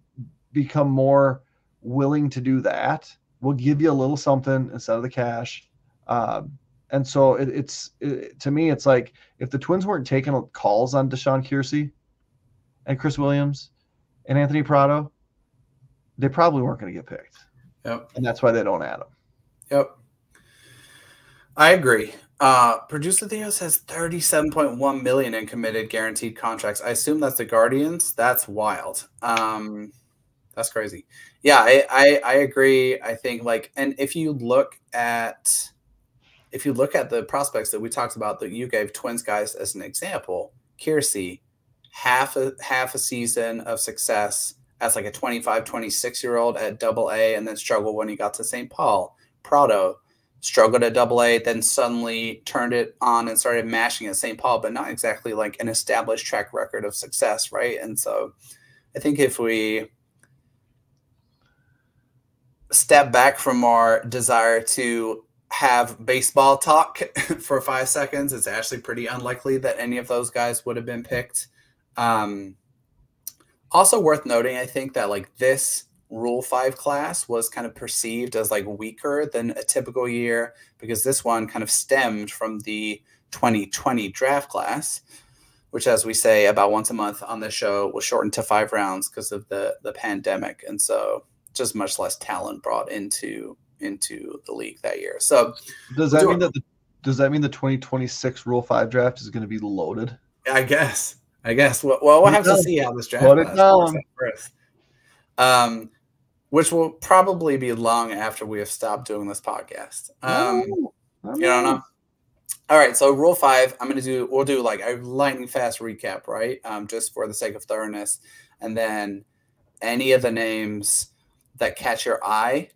become more willing to do that. We'll give you a little something instead of the cash. And so it's to me, it's like, if the Twins weren't taking calls on Deshaun Kiersey and Chris Williams and Anthony Prado, they probably weren't going to get picked. Yep. And that's why they don't add them. Yep. I agree. Producer Theo says 37.1 million in committed guaranteed contracts. I assume that's the Guardians. That's wild. That's crazy. Yeah, I agree. I think, like, and if you look at the prospects that we talked about, that you gave Twins guys as an example, Kiersey, half a season of success as like a 25, 26-year-old at AA, and then struggled when he got to St. Paul. Prado struggled at AA, then suddenly turned it on and started mashing at St. Paul, but not exactly like an established track record of success, right? And so I think if we step back from our desire to have baseball talk for 5 seconds, it's actually pretty unlikely that any of those guys would have been picked. Also worth noting, I think, that like this Rule 5 class was kind of perceived as like weaker than a typical year, because this one kind of stemmed from the 2020 draft class, which, as we say about once a month on this show, was shortened to 5 rounds because of the pandemic. And so just much less talent brought into the league that year. So does that mean the 2026 Rule 5 draft is going to be loaded? I guess. Well, we'll have to see how this draft goes first. Which will probably be long after we have stopped doing this podcast. You don't know. All right. So Rule 5, we'll do like a lightning fast recap, right? Just for the sake of thoroughness. And then any of the names that catch your eye,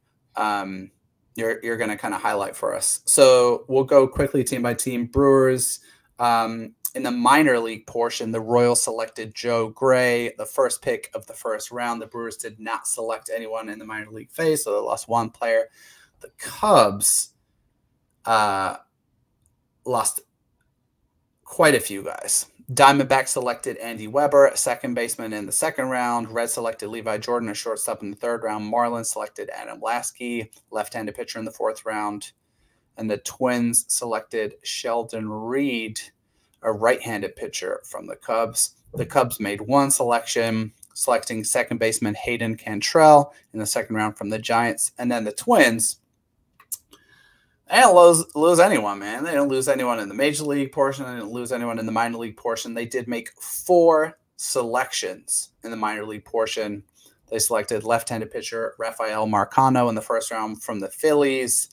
you're going to kind of highlight for us. So we'll go quickly team by team. Brewers, in the minor league portion, the Royals selected Joe Gray, the first pick of the first round. The Brewers did not select anyone in the minor league phase, so they lost one player. The Cubs lost quite a few guys. Diamondbacks selected Andy Weber, a second baseman, in the second round. Reds selected Levi Jordan, a shortstop, in the third round. Marlins selected Adam Lasky, left-handed pitcher, in the fourth round. And the Twins selected Sheldon Reed, a right-handed pitcher from the Cubs. The Cubs made one selection, selecting second baseman Hayden Cantrell in the second round from the Giants. And then the Twins, they didn't lose anyone, man. They didn't lose anyone in the major league portion. They didn't lose anyone in the minor league portion. They did make 4 selections in the minor league portion. They selected left-handed pitcher Rafael Marcano in the first round from the Phillies,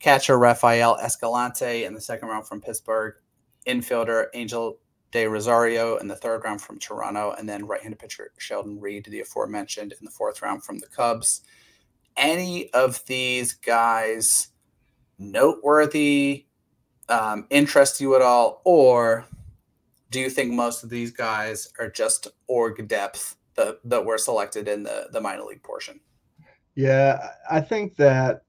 catcher Rafael Escalante in the second round from Pittsburgh, infielder Angel De Rosario in the third round from Toronto, and then right-handed pitcher Sheldon Reed, the aforementioned, in the fourth round from the Cubs. Any of these guys noteworthy, interest you at all, or do you think most of these guys are just org depth that were selected in the minor league portion? Yeah, I think that,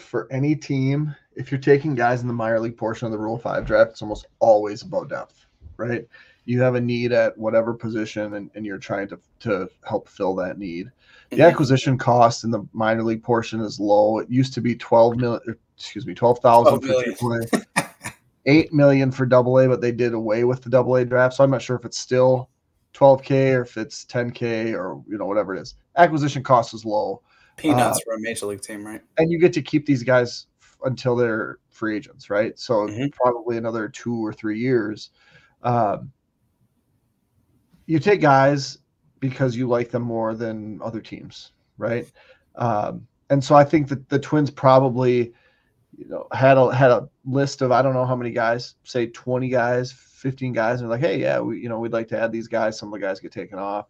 for any team, if you're taking guys in the minor league portion of the Rule 5 draft, it's almost always about depth, right? You have a need at whatever position, and you're trying to help fill that need. The acquisition cost in the minor league portion is low. It used to be $12,000 for AAA, $8 million for AA, but they did away with the AA draft. So I'm not sure if it's still $12K or if it's $10K or whatever it is. Acquisition cost is low. Peanuts for a major league team, right? And you get to keep these guys until they're free agents, right? So probably another 2 or 3 years. You take guys because you like them more than other teams, right? And so I think that the Twins probably, had a list of I don't know how many guys, say 20 guys, 15 guys, and they're like, hey, yeah, we'd like to add these guys. Some of the guys get taken off.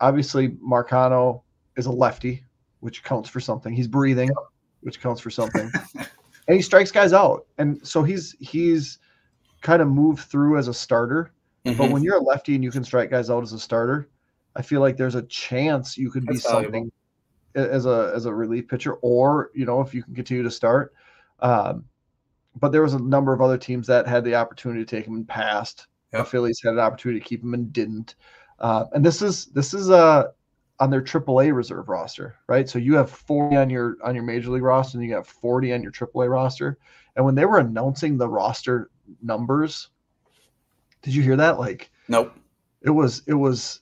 Obviously, Marcano is a lefty, which counts for something. He's breathing, which counts for something, and he strikes guys out. And so he's kind of moved through as a starter. But when you're a lefty and you can strike guys out as a starter, I feel like there's a chance you could be something as a relief pitcher, or if you can continue to start. But there was a number of other teams that had the opportunity to take him and passed. Yep. The Phillies had an opportunity to keep him and didn't. And this is on their AAA reserve roster, right? So you have 40 on your major league roster, and you have 40 on your AAA roster. And when they were announcing the roster numbers, did you hear that? Like, nope. It was. There was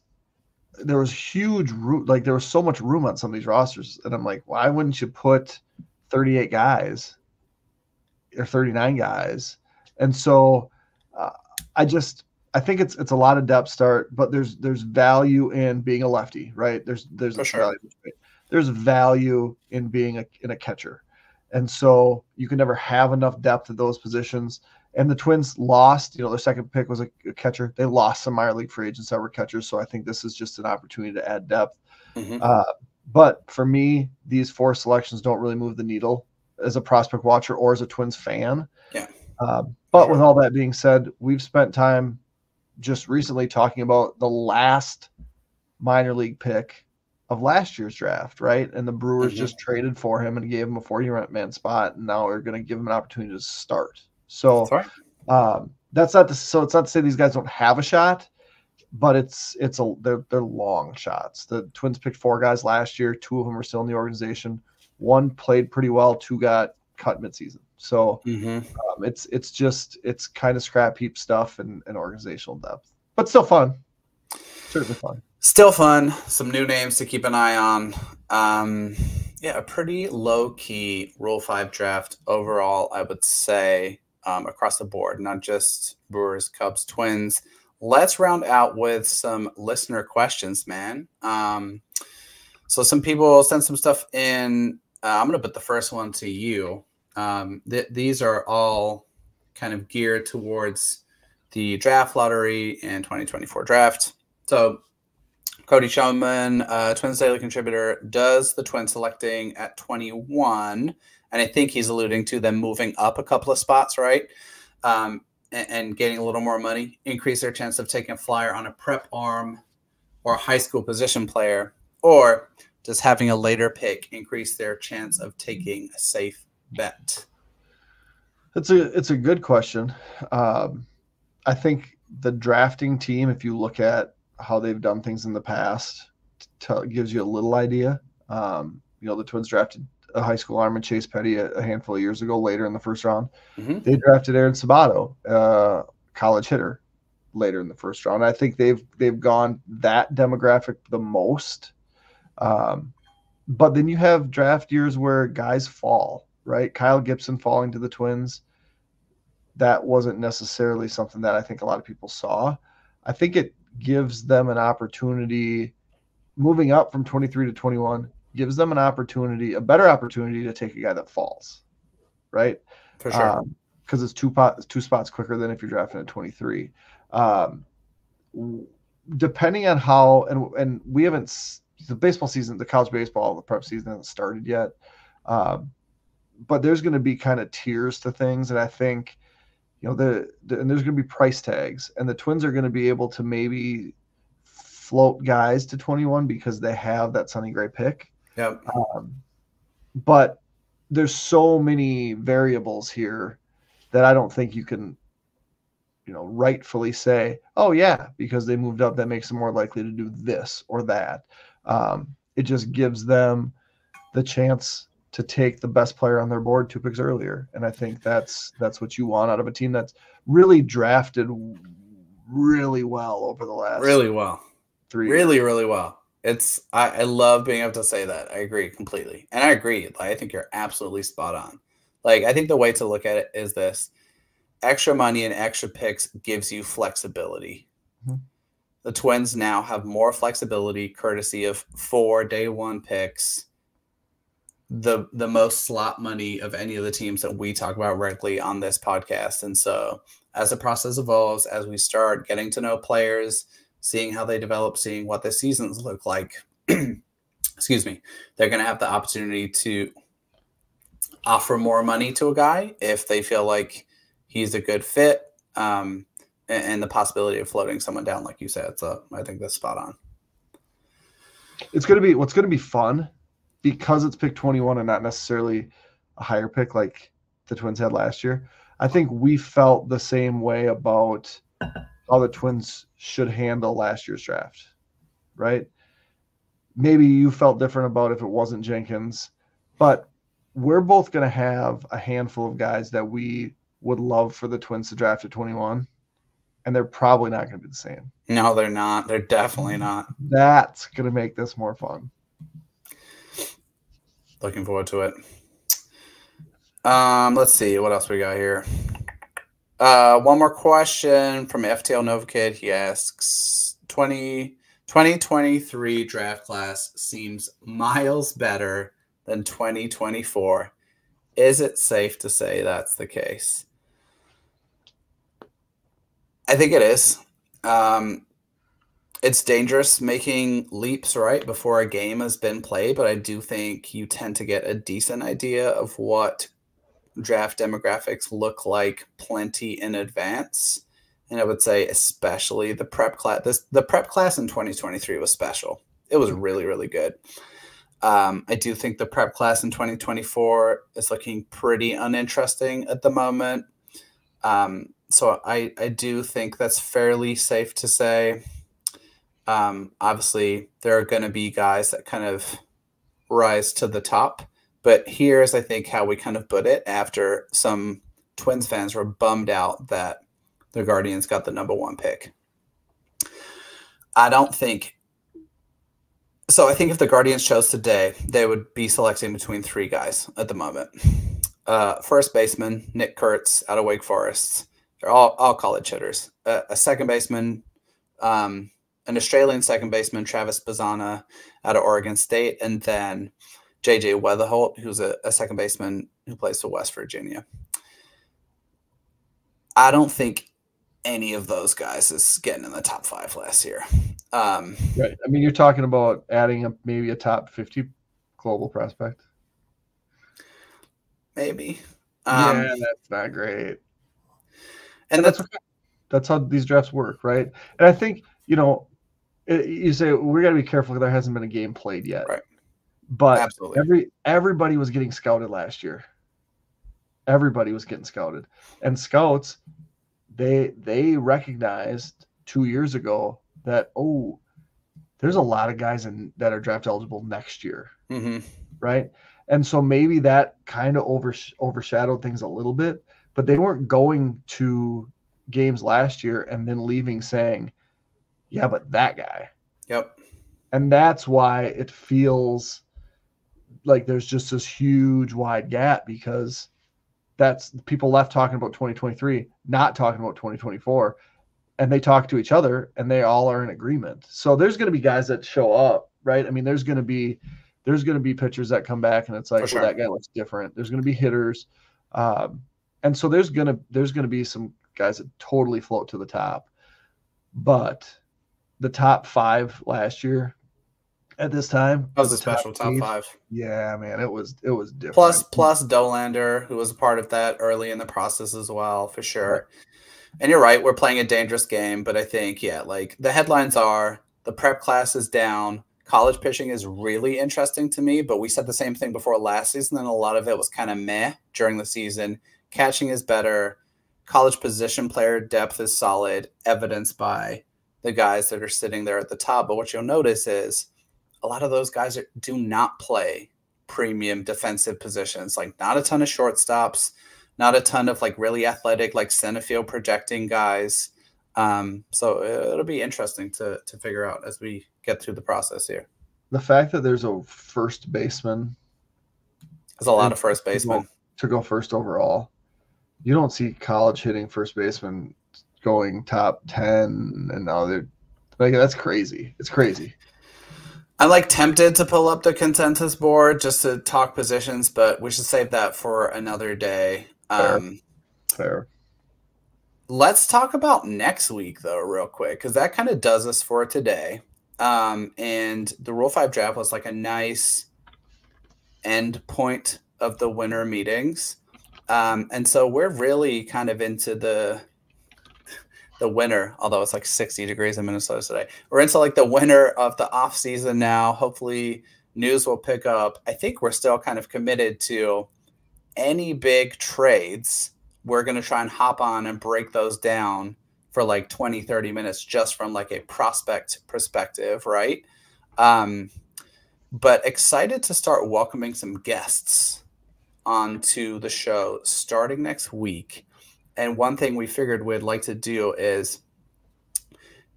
huge room. Like, there was so much room on some of these rosters, and I'm like, why wouldn't you put 38 guys or 39 guys? And so, I think it's a lot of depth start, but there's value in being a lefty, right? There's value in being in a catcher, and so you can never have enough depth at those positions. And the Twins lost, their second pick was a catcher. They lost some minor league free agents that were catchers. So I think this is just an opportunity to add depth. But for me, these four selections don't really move the needle as a prospect watcher or as a Twins fan. Yeah. But with all that being said, we've spent time just recently talking about the last minor league pick of last year's draft, right? And the Brewers just traded for him and gave him a 40-man spot. And now we're going to give him an opportunity to start. So it's not to say these guys don't have a shot, but they're long shots. The Twins picked four guys last year. Two of them are still in the organization. One played pretty well. Two got cut midseason. So it's kind of scrap heap stuff and organizational depth, but still fun. Certainly fun. Still fun. Some new names to keep an eye on. Yeah, a pretty low key Rule 5 draft overall, I would say. Across the board, not just Brewers, Cubs, Twins. Let's round out with some listener questions, man. So some people sent some stuff in. I'm going to put the first one to you. These are all kind of geared towards the draft lottery and 2024 draft. So Cody Showman, Twins Daily contributor, does the Twins selecting at 21 – and I think he's alluding to them moving up a couple of spots, right? And getting a little more money, increase their chance of taking a flyer on a prep arm or a high school position player, or just having a later pick increase their chance of taking a safe bet? It's a good question. I think the drafting team, if you look at how they've done things in the past, gives you a little idea. The Twins drafted a high school arm and Chase Petty a handful of years ago, later in the first round. They drafted Aaron Sabato, college hitter, later in the first round. I think they've gone that demographic the most. But then you have draft years where guys fall, right? Kyle Gibson falling to the Twins. That wasn't necessarily something that I think a lot of people saw. I think it gives them an opportunity moving up from 23 to 21 gives them a better opportunity to take a guy that falls, right? For sure. Because it's two spots quicker than if you're drafting at 23. Depending on how, and we haven't, the baseball season, the college baseball, the prep season hasn't started yet. But there's going to be kind of tiers to things. And I think, and there's going to be price tags. And the Twins are going to be able to maybe float guys to 21 because they have that Sonny Gray pick. Yep. But there's so many variables here that I don't think you can rightfully say, oh yeah, because they moved up, that makes them more likely to do this or that. It just gives them the chance to take the best player on their board 2 picks earlier. And I think that's what you want out of a team that's really drafted really well over the last really well. It's I love being able to say that. I agree completely. And I agree. I think you're absolutely spot on. I think the way to look at it is this. Extra money and extra picks gives you flexibility. Mm-hmm. The Twins now have more flexibility courtesy of 4 day 1 picks. The most slot money of any of the teams that we talk about regularly on this podcast. And so as the process evolves, as we start getting to know players, seeing how they develop, seeing what the seasons look like, excuse me, they're going to have the opportunity to offer more money to a guy if they feel like he's a good fit, and the possibility of floating someone down, like you said. So I think that's spot on. It's going to be, what's going to be fun, because it's pick 21 and not necessarily a higher pick like the Twins had last year. I think we felt the same way about how the Twins should handle last year's draft, right? Maybe you felt different about if it wasn't Jenkins, but we're both going to have a handful of guys that we would love for the Twins to draft at 21, and they're probably not going to be the same. No, they're not. They're definitely not. That's going to make this more fun. Looking forward to it. Let's see what else we got here. One more question from FTL Nova Kid. He asks, 2023 draft class seems miles better than 2024. Is it safe to say that's the case? I think it is. It's dangerous making leaps right before a game has been played, but I do think you tend to get a decent idea of what draft demographics look like plenty in advance. And I would say especially the prep class. The prep class in 2023 was special. It was really, really good. I do think the prep class in 2024 is looking pretty uninteresting at the moment. So I do think that's fairly safe to say. Obviously, there are going to be guys that kind of rise to the top. But here's, I think, how we kind of put it after some Twins fans were bummed out that the Guardians got the #1 pick. I don't think – so I think if the Guardians chose today, they would be selecting between 3 guys at the moment. First baseman, Nick Kurtz out of Wake Forest. They're all college hitters. A second baseman, an Australian second baseman, Travis Bazana out of Oregon State, and then – J.J. Weatherholt, who's a second baseman who plays for West Virginia. I don't think any of those guys is getting in the top 5 last year. Right. I mean, you're talking about adding up maybe a top 50 global prospect. Maybe. Yeah, that's not great. And that's how these drafts work, right? And I think, you say, we got to be careful because there hasn't been a game played yet. Right. But absolutely. Everybody was getting scouted last year. Everybody was getting scouted. And scouts, they recognized 2 years ago that, oh, there's a lot of guys that are draft eligible next year, right? And so maybe that kind of overshadowed things a little bit, but they weren't going to games last year and then leaving saying, yeah, but that guy. Yep. And that's why it feels like there's just this huge wide gap, because that's people left talking about 2023, not talking about 2024. And they talk to each other and they all are in agreement. So there's going to be guys that show up, right? I mean, there's going to be pitchers that come back and it's like, well, that guy looks different. There's going to be hitters. And so there's going to be some guys that totally float to the top, but the top 5 last year, at this time, that was a special top 5. Yeah, man, it was different. Plus Dolander, who was a part of that early in the process as well, for sure. Right. And you're right, we're playing a dangerous game, but I think, yeah, the headlines are the prep class is down. College pitching is really interesting to me, but we said the same thing before last season, and a lot of it was kind of meh during the season. Catching is better. college position player depth is solid, evidenced by the guys that are sitting there at the top. But what you'll notice is a lot of those guys do not play premium defensive positions, like not a ton of shortstops, not a ton of like really athletic, like center field projecting guys. So it'll be interesting to figure out as we get through the process here. The fact that there's a first baseman. There's a lot of first basemen to go first overall. You don't see college hitting first baseman going top 10, and now they're like, that's crazy. It's crazy. I'm like tempted to pull up the consensus board just to talk positions, but we should save that for another day. Fair. Let's talk about next week though, real quick, because that kind of does us for today. And the Rule 5 draft was like a nice end point of the winter meetings. And so we're really kind of into the winter, although it's like 60 degrees in Minnesota today. We're into like the winter of the off season now. Hopefully news will pick up. I think we're still kind of committed to any big trades. We're going to try and hop on and break those down for like 20, 30 minutes, just from like a prospect perspective. Right. But excited to start welcoming some guests onto the show starting next week. And one thing we figured we'd like to do is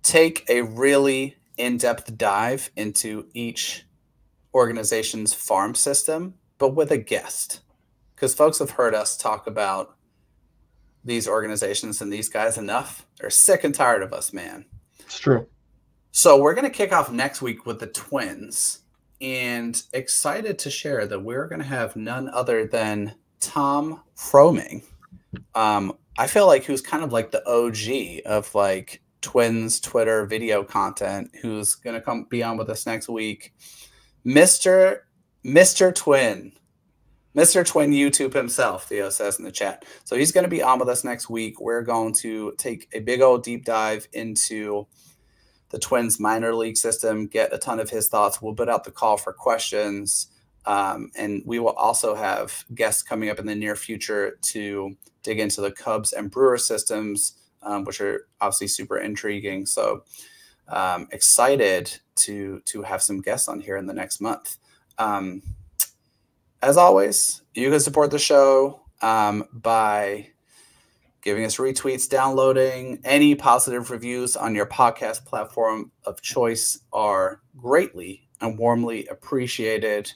take a really in-depth dive into each organization's farm system, but with a guest, because folks have heard us talk about these organizations and these guys enough. They're sick and tired of us, man. It's true. So we're going to kick off next week with the Twins, and excited to share that we're going to have none other than Tom Frohming. I feel like who's kind of like the OG of like Twins Twitter video content, who's going to come be on with us next week. Mr. Twin YouTube himself, Theo says in the chat. So he's going to be on with us next week. We're going to take a big old deep dive into the Twins minor league system, get a ton of his thoughts. We'll put out the call for questions. And we will also have guests coming up in the near future to dig into the Cubs and Brewer systems, which are obviously super intriguing. So excited to have some guests on here in the next month. As always, you can support the show by giving us retweets, downloading. Any positive reviews on your podcast platform of choice are greatly and warmly appreciated.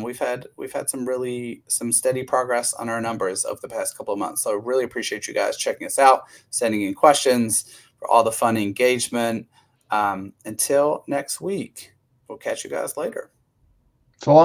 We've had some steady progress on our numbers over the past couple of months. So really appreciate you guys checking us out, sending in questions, for all the fun engagement. Until next week, we'll catch you guys later. So long.